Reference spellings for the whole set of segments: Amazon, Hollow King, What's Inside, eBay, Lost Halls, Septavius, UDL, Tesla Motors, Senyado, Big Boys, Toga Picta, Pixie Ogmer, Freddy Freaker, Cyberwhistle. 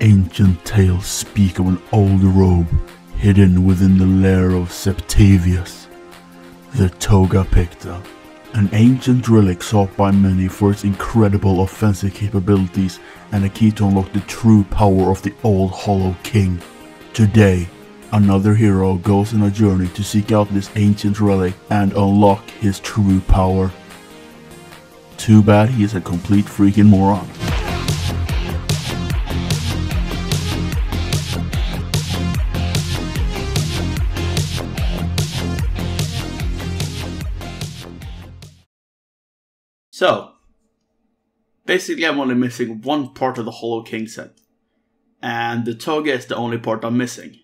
ancient tales speak of an old robe hidden within the lair of Septavius, the Toga Picta, an ancient relic sought by many for its incredible offensive capabilities and a key to unlock the true power of the old Hollow King. Today, another hero goes on a journey to seek out this ancient relic and unlock his true power. Too bad he is a complete freaking moron. So, basically I'm only missing one part of the Hollow King set, and the toga is the only part I'm missing.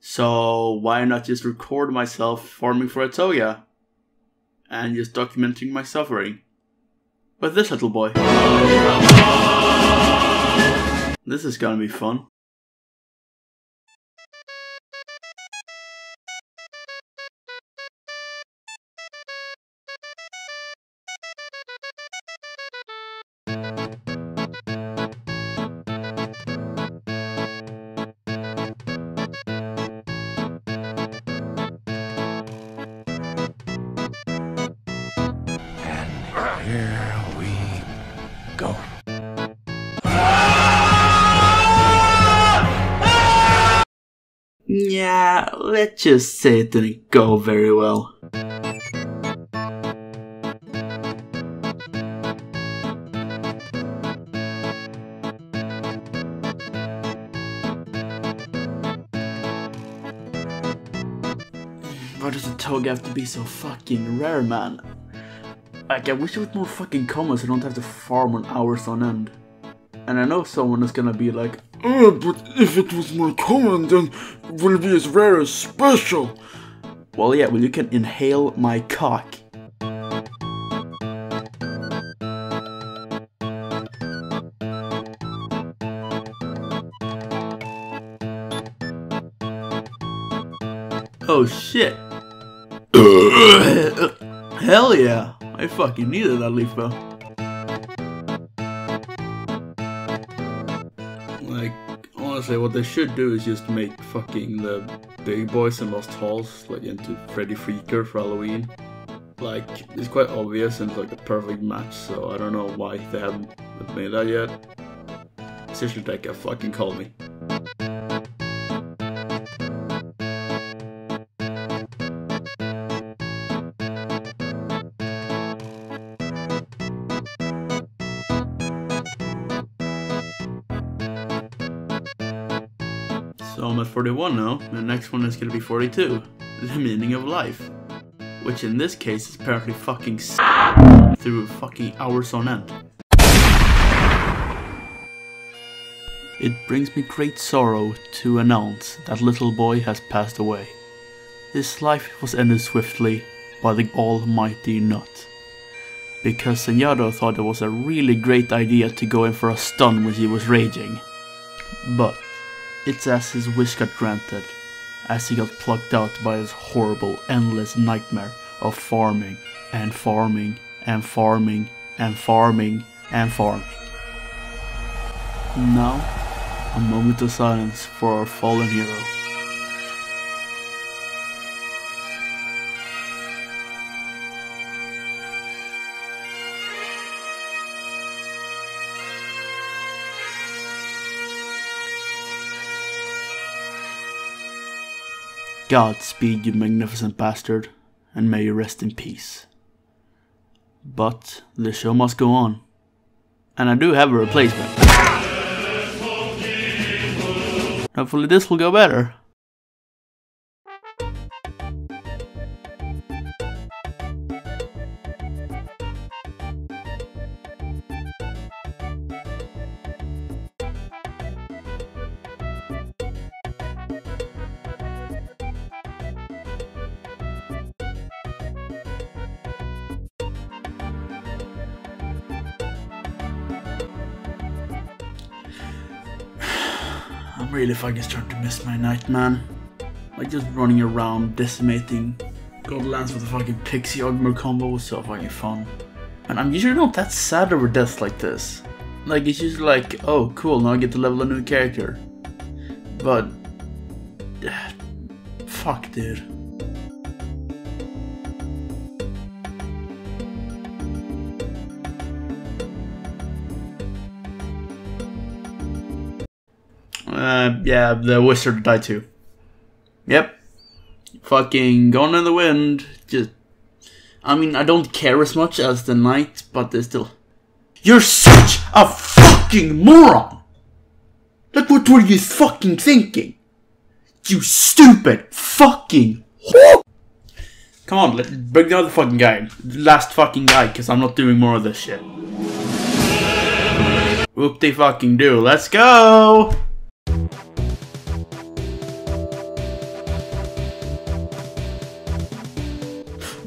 So why not just record myself farming for a toga, and just documenting my suffering with this little boy. This is gonna be fun. Here we go. Yeah, let's just say it didn't go very well. Why does the toga have to be so fucking rare, man? Like, I wish it was more fucking common so I don't have to farm on hours on end. And I know someone is gonna be like, oh, but if it was more common, then it would be as rare as special. Well, yeah, well, you can inhale my cock. Oh, shit. Hell yeah. I fucking needed that leaf bell. Like, honestly, what they should do is just make fucking the Big Boys and Lost Halls like into Freddy Freaker for Halloween. Like, it's quite obvious and it's like a perfect match, so I don't know why they haven't made that yet. Seriously, that guy fucking called me. So I'm at 41 now, and the next one is gonna be 42. The meaning of life. Which in this case is apparently fucking through fucking hours on end. It brings me great sorrow to announce that little boy has passed away. His life was ended swiftly by the almighty nut. Because Senyado thought it was a really great idea to go in for a stun when he was raging. But it's as his wish got granted, as he got plucked out by his horrible, endless nightmare of farming, and farming, and farming, and farming, and farming. Now, a moment of silence for our fallen hero. Godspeed, you magnificent bastard, and may you rest in peace. But the show must go on, and I do have a replacement. Hopefully this will go better. I'm really fucking starting to miss my night, man. Like, just running around, decimating Godlands with a fucking Pixie Ogmer combo was so fucking fun. And I'm usually not that sad over deaths like this. Like, it's just like, oh, cool, now I get to level a new character. But... fuck, dude. Yeah, the wizard died too. Yep. Fucking Gone in the Wind. Just... I mean, I don't care as much as the knight, but there's still... You're such a fucking moron! Like, what were you fucking thinking? You stupid fucking whore! Come on, let's break the other fucking guy. The last fucking guy, because I'm not doing more of this shit. Whoop they fucking do. Let's go!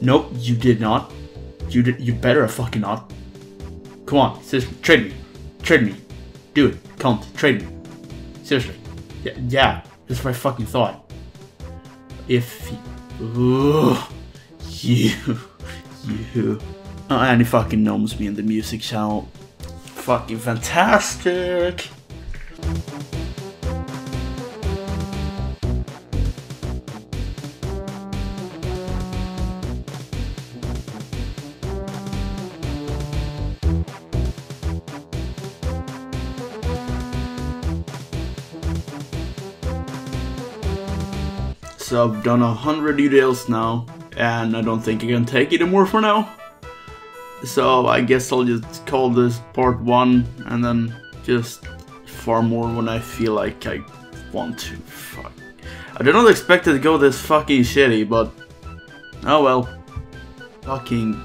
Nope, you did not. You better fucking not. Come on, seriously, trade me. Trade me. Do it. Cunt, trade me. Seriously. Yeah, that's what I fucking thought. If you... You... and he fucking gnomes me in the music channel. Fucking fantastic! So I've done 100 UDLs now, and I don't think I can take it anymore for now. So I guess I'll just call this part 1, and then just farm more when I feel like I want to. Fuck. I did not expect it to go this fucking shitty, but... oh well. Fucking...